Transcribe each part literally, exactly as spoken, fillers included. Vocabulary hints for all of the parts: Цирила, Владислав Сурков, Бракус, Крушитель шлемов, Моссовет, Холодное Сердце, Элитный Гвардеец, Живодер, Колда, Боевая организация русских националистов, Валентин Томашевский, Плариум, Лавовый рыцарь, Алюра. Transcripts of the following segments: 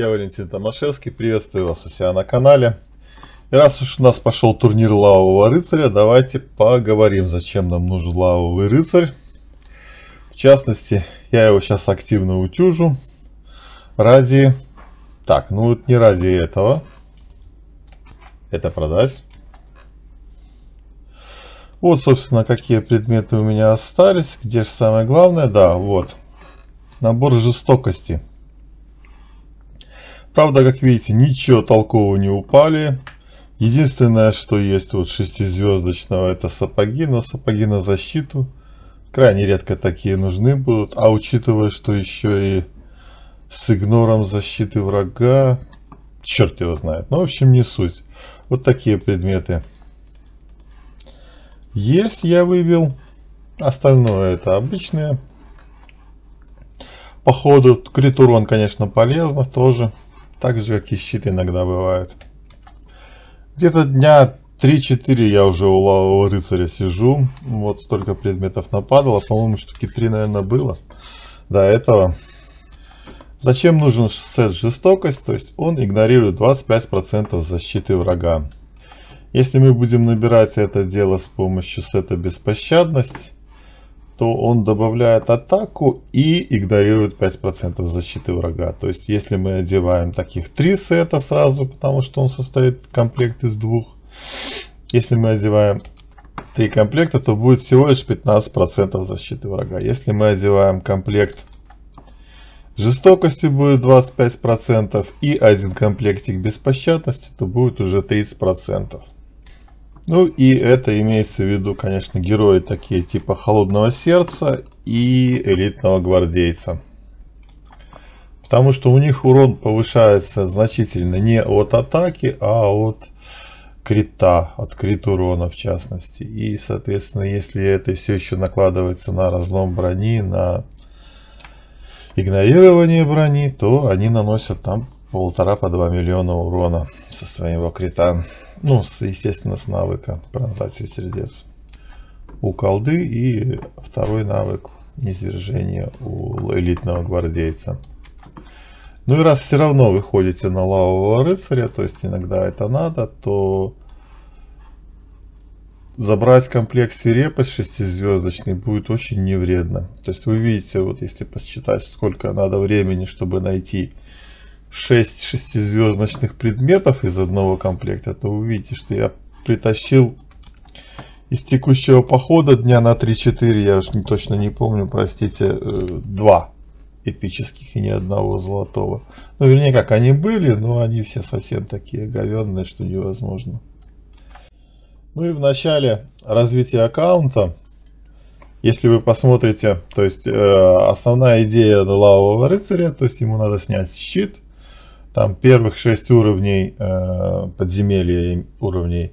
Я Валентин Томашевский, приветствую вас у себя на канале. И раз уж у нас пошел турнир лавового рыцаря, давайте поговорим, зачем нам нужен лавовый рыцарь. В частности, я его сейчас активно утюжу. Ради... Так, ну вот не ради этого. Это продать. Вот, собственно, какие предметы у меня остались. Где же самое главное? Да, вот. Набор жестокости. Правда, как видите, ничего толкового не упали. Единственное, что есть вот шестизвездочного, это сапоги. Но сапоги на защиту крайне редко такие нужны будут. А учитывая, что еще и с игнором защиты врага, черт его знает. Ну, в общем, не суть. Вот такие предметы есть, я вывел. Остальное это обычные. По ходу крит урон, конечно, полезно тоже. Так же, как и щит иногда бывает. Где-то дня три-четыре я уже у лавового рыцаря сижу. Вот столько предметов нападало. По-моему, штуки три, наверное, было до этого. Зачем нужен сет жестокость? То есть он игнорирует двадцать пять процентов защиты врага. Если мы будем набирать это дело с помощью сета беспощадность, то он добавляет атаку и игнорирует пять процентов защиты врага. То есть, если мы одеваем таких три сета сразу, потому что он состоит комплект из двух. Если мы одеваем три комплекта, то будет всего лишь пятнадцать процентов защиты врага. Если мы одеваем комплект жестокости, будет двадцать пять процентов. И один комплектик беспощадности, то будет уже тридцать процентов. Ну и это имеется в виду, конечно, герои такие типа Холодного Сердца и Элитного Гвардейца. Потому что у них урон повышается значительно не от атаки, а от крита, от крит урона в частности. И, соответственно, если это все еще накладывается на разлом брони, на игнорирование брони, то они наносят там полтора-два миллиона урона со своего крита. Ну, естественно, с навыка пронзатель сердец у колды и второй навык низвержение у элитного гвардейца. Ну и раз все равно вы ходите на лавового рыцаря, то есть иногда это надо, то забрать комплект свирепость шестизвездочный будет очень невредно. То есть вы видите, вот если посчитать, сколько надо времени, чтобы найти шесть шестизвездочных предметов из одного комплекта, то вы видите, что я притащил из текущего похода дня на три-четыре, я уж не, точно не помню, простите, два эпических и ни одного золотого. Ну, вернее, как они были, но они все совсем такие говенные, что невозможно. Ну и в начале развития аккаунта, если вы посмотрите, то есть э, основная идея лавового рыцаря, то есть ему надо снять щит. Там первых шесть уровней э, подземелья уровней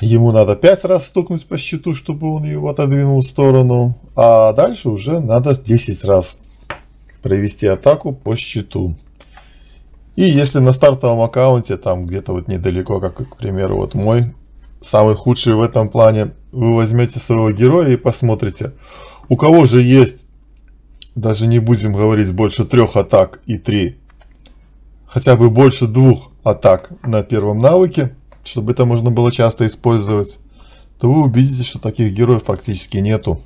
ему надо пять раз стукнуть по щиту, чтобы он его отодвинул в сторону. А дальше уже надо десять раз провести атаку по щиту. И если на стартовом аккаунте, там где-то вот недалеко, как, к примеру, вот мой, самый худший в этом плане, вы возьмете своего героя и посмотрите, у кого же есть, даже не будем говорить, больше трех атак и три, хотя бы больше двух атак на первом навыке, чтобы это можно было часто использовать, то вы убедитесь, что таких героев практически нету.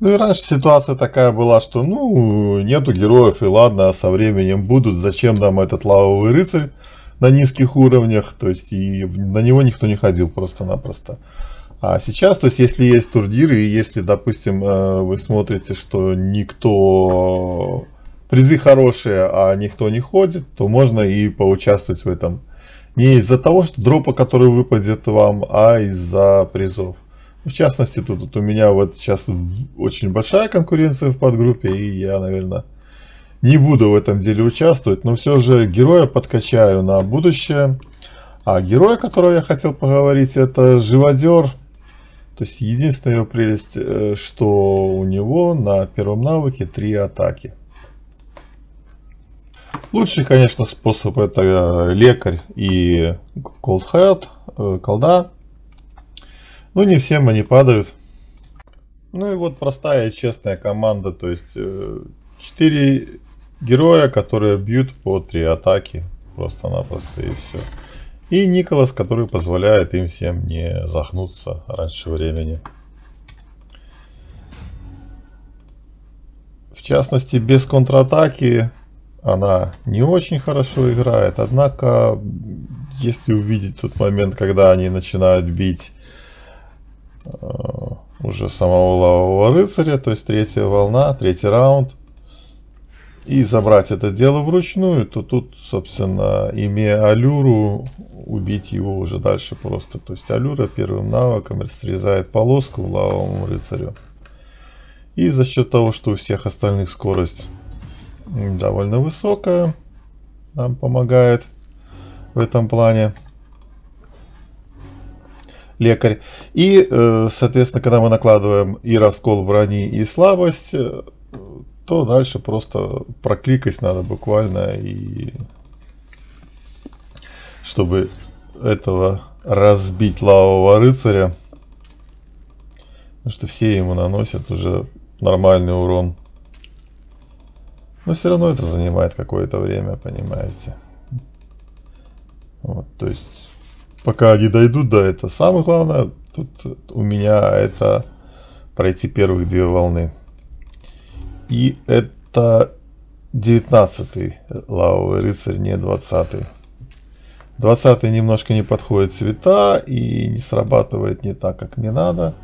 Ну и раньше ситуация такая была, что ну нету героев, и ладно, со временем будут, зачем нам этот лавовый рыцарь на низких уровнях, то есть и на него никто не ходил просто-напросто. А сейчас, то есть если есть турниры, и если, допустим, вы смотрите, что никто... призы хорошие, а никто не ходит, то можно и поучаствовать в этом. Не из-за того, что дропа, который выпадет вам, а из-за призов. В частности, тут вот у меня вот сейчас очень большая конкуренция в подгруппе, и я, наверное, не буду в этом деле участвовать. Но все же героя подкачаю на будущее. А герой, о котором я хотел поговорить, это Живодер. То есть единственная его прелесть, что у него на первом навыке три атаки. Лучший, конечно, способ это лекарь и cold head, колда. Но не всем они падают. Ну и вот простая и честная команда. То есть четыре героя, которые бьют по три атаки. Просто-напросто и все. И Николас, который позволяет им всем не загнуться раньше времени. В частности, без контратаки она не очень хорошо играет. Однако, если увидеть тот момент, когда они начинают бить э, уже самого лавового рыцаря, то есть третья волна, третий раунд, и забрать это дело вручную, то тут, собственно, имея Алюру, убить его уже дальше просто. То есть Алюра первым навыком срезает полоску в лавовому рыцарю. И за счет того, что у всех остальных скорость довольно высокая, нам помогает в этом плане лекарь. И, соответственно, когда мы накладываем и раскол брони, и слабость, то дальше просто прокликать надо буквально, и чтобы этого разбить лавового рыцаря. Потому что все ему наносят уже нормальный урон. Но все равно это занимает какое-то время, понимаете. Вот, то есть, пока они дойдут до этого. Самое главное тут у меня это пройти первых две волны. И это девятнадцатый лавовый рыцарь, не двадцатый. двадцатый немножко не подходит цвета и не срабатывает не так, как мне надо.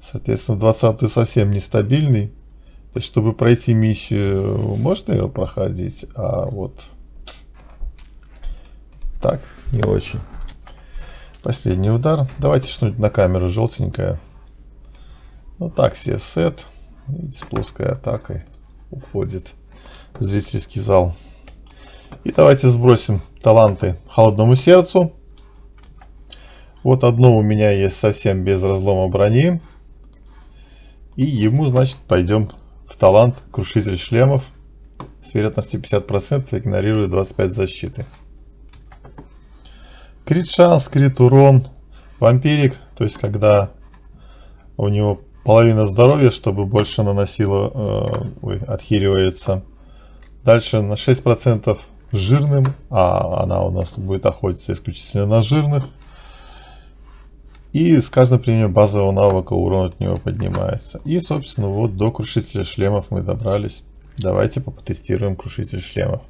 Соответственно, двадцатый совсем нестабильный. То есть, чтобы пройти миссию, можно ее проходить, а вот так не очень. Последний удар. Давайте что-нибудь на камеру желтенькое. Вот так все сет. И с плоской атакой уходит в зрительский зал. И давайте сбросим таланты Холодному Сердцу. Вот одно у меня есть совсем без разлома брони. И ему, значит, пойдем в талант Крушитель шлемов. С вероятностью пятьдесят процентов игнорирует двадцать пять защиты. Крит шанс, крит урон. Вампирик, то есть когда у него половина здоровья, чтобы больше наносило, э, ой, отхиривается. Дальше на шесть процентов жирным, а она у нас будет охотиться исключительно на жирных. И с каждым применением базового навыка урон от него поднимается. И, собственно, вот до Крушителя шлемов мы добрались. Давайте потестируем Крушитель шлемов.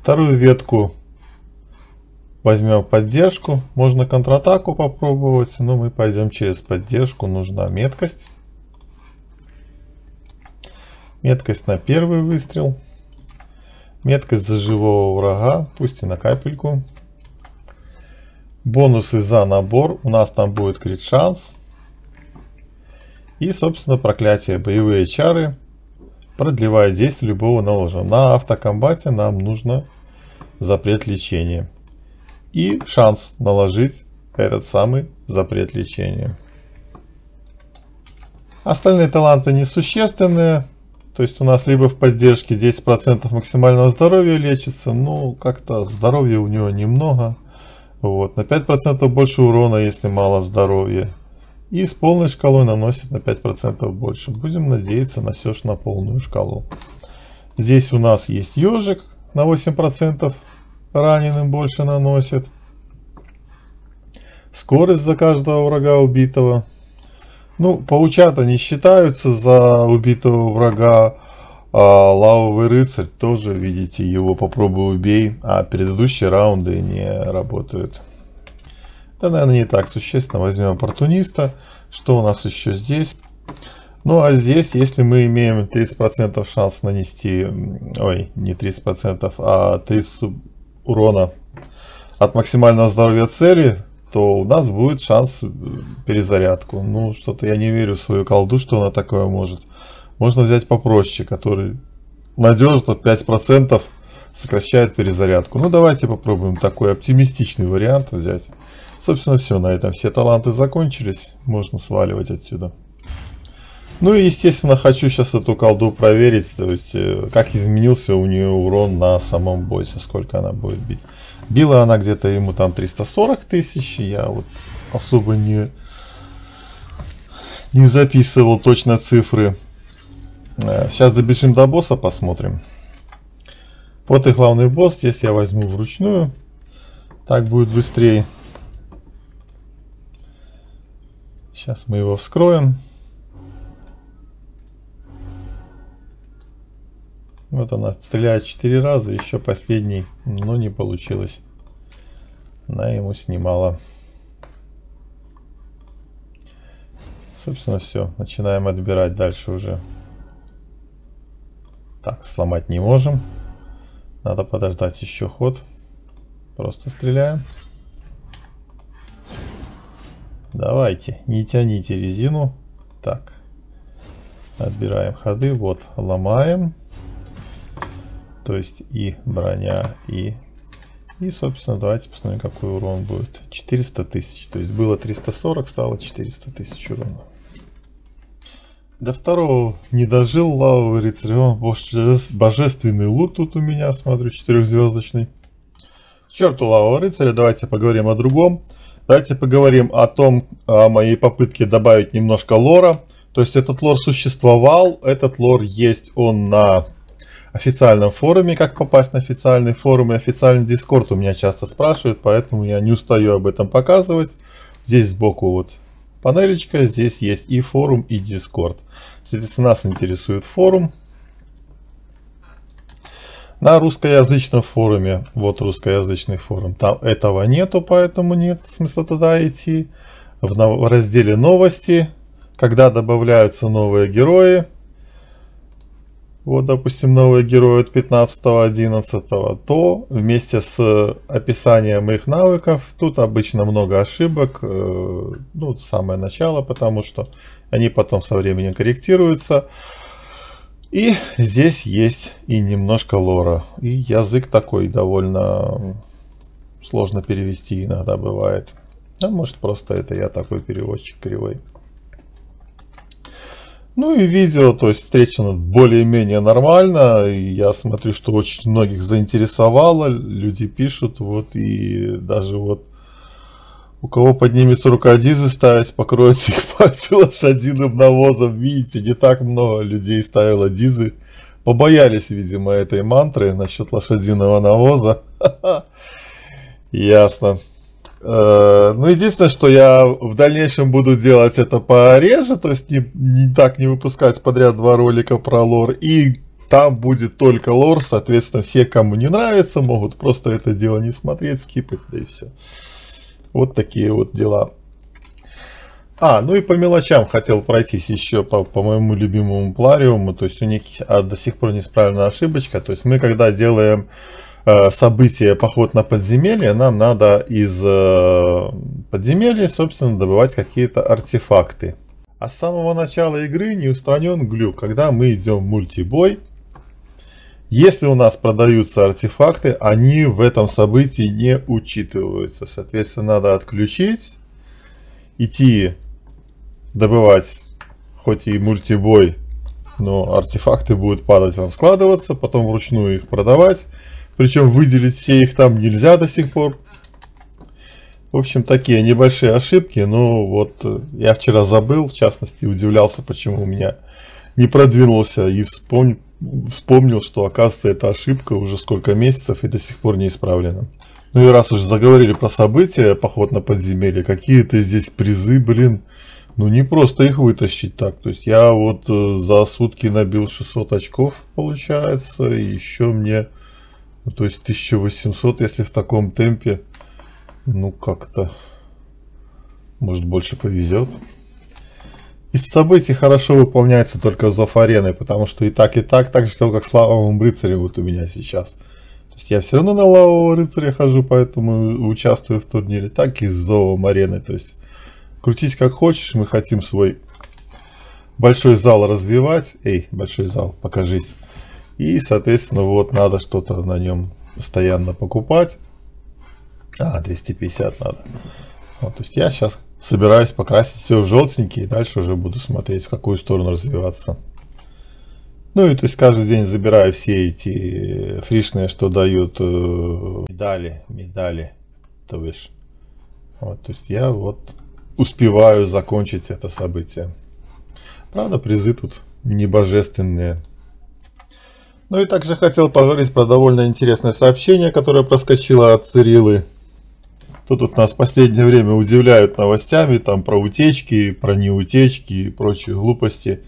Вторую ветку возьмем поддержку. Можно контратаку попробовать, но мы пойдем через поддержку. Нужна меткость. Меткость на первый выстрел. Меткость за живого врага, пусть и на капельку. Бонусы за набор. У нас там будет крит шанс. И, собственно, проклятие. Боевые чары. Продлевая действие любого наложенного. На автокомбате нам нужно запрет лечения. И шанс наложить этот самый запрет лечения. Остальные таланты несущественные. То есть у нас либо в поддержке десять процентов максимального здоровья лечится. Ну, как-то здоровья у него немного. Вот, на пять процентов больше урона, если мало здоровья. И с полной шкалой наносит на пять процентов больше. Будем надеяться на все же на полную шкалу. Здесь у нас есть ежик. На восемь процентов раненым больше наносит. Скорость за каждого врага убитого. Ну, паучата не считаются за убитого врага. А лавовый рыцарь тоже, видите, его попробуй убей, а предыдущие раунды не работают. Да, наверное, не так существенно. Возьмем оппортуниста. Что у нас еще здесь? Ну, а здесь, если мы имеем тридцать процентов шанс нанести, ой, не тридцать процентов, а тридцать урона от максимального здоровья цели, то у нас будет шанс перезарядку. Ну, что-то я не верю в свою колду, что она такое может. Можно взять попроще, который надежно пять процентов сокращает перезарядку. Ну, давайте попробуем такой оптимистичный вариант взять. Собственно, все. На этом все таланты закончились. Можно сваливать отсюда. Ну и, естественно, хочу сейчас эту колду проверить. То есть, как изменился у нее урон на самом боссе. Сколько она будет бить. Била она где-то ему там триста сорок тысяч. Я вот особо не, не записывал точно цифры. Сейчас добежим до босса, посмотрим. Вот и главный босс. Здесь я возьму вручную. Так будет быстрее. Сейчас мы его вскроем. Вот она стреляет четыре раза. Еще последний, но не получилось. Она ему снимала. Собственно, все. Начинаем отбирать дальше уже. Так, сломать не можем. Надо подождать еще ход. Просто стреляем. Давайте, не тяните резину. Так. Отбираем ходы. Вот, ломаем. То есть и броня, и... И, собственно, давайте посмотрим, какой урон будет. четыреста тысяч. То есть было триста сорок, стало четыреста тысяч урона. До второго не дожил. Лавовый рыцарь. О, божественный лут тут у меня, смотрю, четырехзвездочный. К черту лавового рыцаря, давайте поговорим о другом. Давайте поговорим о том, о моей попытке добавить немножко лора. То есть этот лор существовал, этот лор есть, он на официальном форуме. Как попасть на официальный форум и официальный дискорд у меня часто спрашивают, поэтому я не устаю об этом показывать. Здесь сбоку вот панелечка, здесь есть и форум, и дискорд. Соответственно, нас интересует форум. На русскоязычном форуме, вот русскоязычный форум, там этого нету, поэтому нет смысла туда идти. В разделе новости, когда добавляются новые герои. Вот, допустим, новые герои от пятнадцатого одиннадцатого, то вместе с описанием их навыков, тут обычно много ошибок, ну, самое начало, потому что они потом со временем корректируются. И здесь есть и немножко лора. И язык такой довольно сложно перевести иногда бывает. А может, просто это я такой переводчик кривой. Ну и видео, то есть встречено более-менее нормально. Я смотрю, что очень многих заинтересовало. Люди пишут, вот, и даже вот у кого поднимется рука Дизы ставить, покроют их пальцы лошадиным навозом. Видите, не так много людей ставило Дизы. Побоялись, видимо, этой мантры насчет лошадиного навоза. Ясно. Ну, единственное, что я в дальнейшем буду делать это пореже, то есть не, не так не выпускать подряд два ролика про лор, и там будет только лор, соответственно, все, кому не нравится, могут просто это дело не смотреть, скипать, да и все. Вот такие вот дела. А, ну и по мелочам хотел пройтись еще по, по моему любимому Плариуму, то есть у них а, до сих пор неисправленная ошибочка, то есть мы когда делаем... событие поход на подземелье, нам надо из подземелья, собственно, добывать какие-то артефакты. А с самого начала игры не устранен глюк, когда мы идем в мультибой. Если у нас продаются артефакты, они в этом событии не учитываются. Соответственно, надо отключить, идти добывать, хоть и мультибой, но артефакты будут падать вам, складываться, потом вручную их продавать. Причем выделить все их там нельзя до сих пор. В общем, такие небольшие ошибки. Но вот я вчера забыл, в частности, удивлялся, почему у меня не продвинулся. И вспом... вспомнил, что, оказывается, эта ошибка уже сколько месяцев и до сих пор не исправлена. Ну и раз уже заговорили про события, поход на подземелье, какие-то здесь призы, блин. Ну не просто их вытащить так. То есть я вот за сутки набил шестьсот очков, получается. И еще мне... То есть тысяча восемьсот, если в таком темпе, ну как-то, может, больше повезет. Из событий хорошо выполняется только зов арены, потому что и так, и так, так же, как с лавовым рыцарем вот у меня сейчас. То есть я все равно на лавового рыцаря хожу, поэтому участвую в турнире, так и с зовом арены. То есть крутись как хочешь, мы хотим свой большой зал развивать. Эй, большой зал, покажись. И, соответственно, вот надо что-то на нем постоянно покупать. А, двести пятьдесят надо. Вот, то есть я сейчас собираюсь покрасить все в желтенький, и дальше уже буду смотреть, в какую сторону развиваться. Ну и то есть каждый день забираю все эти фришные, что дают медали, медали, то бишь. Вот, то есть я вот успеваю закончить это событие. Правда, призы тут небожественные. Ну и также хотел поговорить про довольно интересное сообщение, которое проскочило от Цирилы. То тут нас в последнее время удивляют новостями, там про утечки, про неутечки и прочие глупости.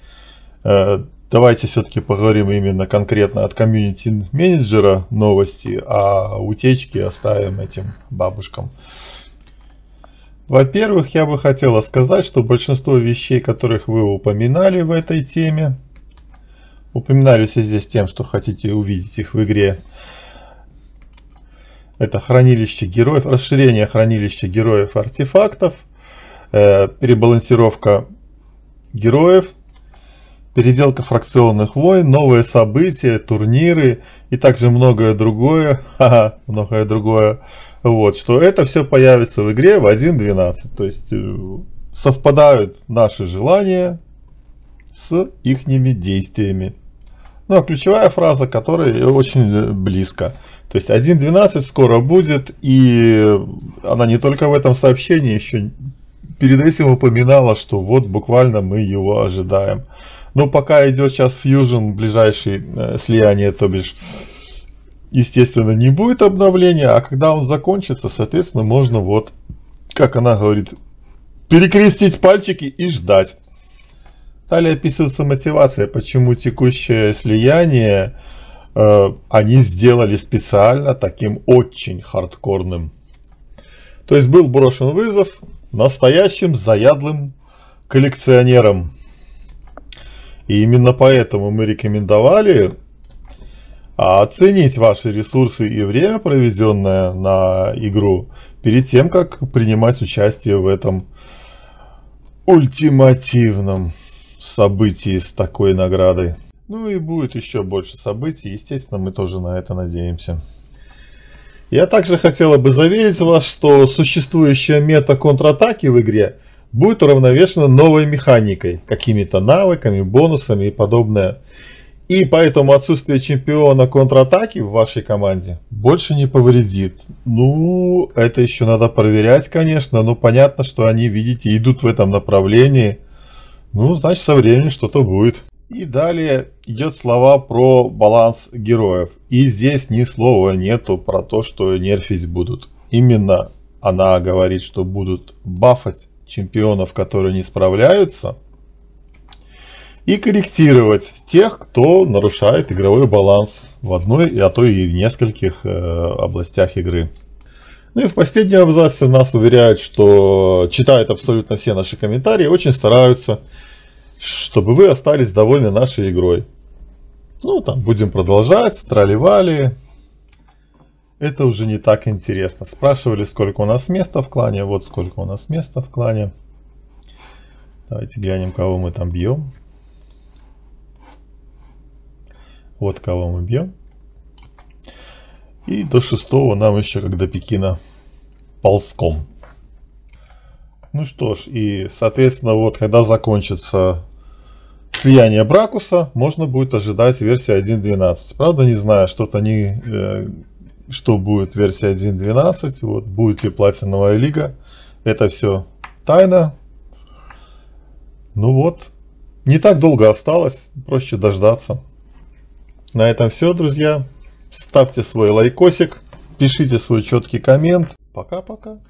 Давайте все-таки поговорим именно конкретно от комьюнити-менеджера новости, а утечки оставим этим бабушкам. Во-первых, я бы хотела сказать, что большинство вещей, которых вы упоминали в этой теме, упоминались здесь тем, что хотите увидеть их в игре. Это хранилище героев, расширение хранилища героев артефактов, э, перебалансировка героев, переделка фракционных войн, новые события, турниры и также многое другое. Ха-ха, многое другое. Вот, что это все появится в игре в один точка двенадцать. То есть э, совпадают наши желания с ихними действиями. Ну а ключевая фраза, которая очень близко. То есть один точка двенадцать скоро будет, и она не только в этом сообщении, еще перед этим упоминала, что вот буквально мы его ожидаем. Но пока идет сейчас Fusion, ближайшее слияние, то бишь, естественно, не будет обновления, а когда он закончится, соответственно, можно вот, как она говорит, перекрестить пальчики и ждать. Далее описывается мотивация, почему текущее слияние они сделали специально таким очень хардкорным. То есть был брошен вызов настоящим заядлым коллекционерам. И именно поэтому мы рекомендовали оценить ваши ресурсы и время, проведенное на игру, перед тем, как принимать участие в этом ультимативном событии с такой наградой. Ну и будет еще больше событий, естественно, мы тоже на это надеемся. Я также хотела бы заверить вас, что существующая мета контратаки в игре будет уравновешена новой механикой, какими-то навыками, бонусами и подобное. И поэтому отсутствие чемпиона контратаки в вашей команде больше не повредит. Ну, это еще надо проверять, конечно, но понятно, что они, видите, идут в этом направлении. Ну, значит, со временем что-то будет. И далее идет слова про баланс героев. И здесь ни слова нету про то, что нерфить будут. Именно она говорит, что будут бафать чемпионов, которые не справляются, и корректировать тех, кто нарушает игровой баланс в одной, а то и в нескольких областях игры. Ну и в последнем абзаце нас уверяют, что читают абсолютно все наши комментарии, очень стараются, чтобы вы остались довольны нашей игрой. Ну, там, будем продолжать, тролливали. Это уже не так интересно. Спрашивали, сколько у нас места в клане. Вот сколько у нас места в клане. Давайте глянем, кого мы там бьем. Вот кого мы бьем. И до шестого нам еще, как до Пекина, ползком. Ну что ж, и, соответственно, вот когда закончится слияние Бракуса, можно будет ожидать версии один точка двенадцать. Правда, не знаю, что-то не, э, что будет версия один точка двенадцать, вот, будет ли платиновая лига. Это все тайна. Ну вот, не так долго осталось, проще дождаться. На этом все, друзья. Ставьте свой лайкосик, пишите свой четкий коммент. Пока-пока.